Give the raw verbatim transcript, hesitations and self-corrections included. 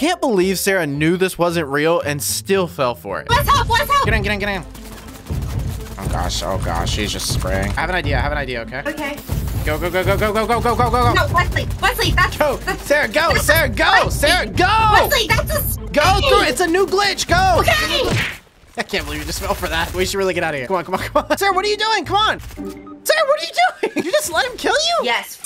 can't believe Sarah knew this wasn't real and still fell for it. Let's help, let's help. Get in, get in, get in. Oh gosh, oh gosh, she's just spraying. I have an idea, I have an idea, okay? Okay. Go, go, go, go, go, go, go, go, go, go. No, Wesley, Wesley, that's... Go, that's, Sarah, go, that's Sarah, go, Wesley. Sarah, go. Wesley, that's a... Go through, it's a new glitch, go. Okay. I can't believe you just fell for that. We should really get out of here. Come on, come on, come on. Sarah, what are you doing? Come on. Sarah, what are you doing? You just let him kill you? Yes,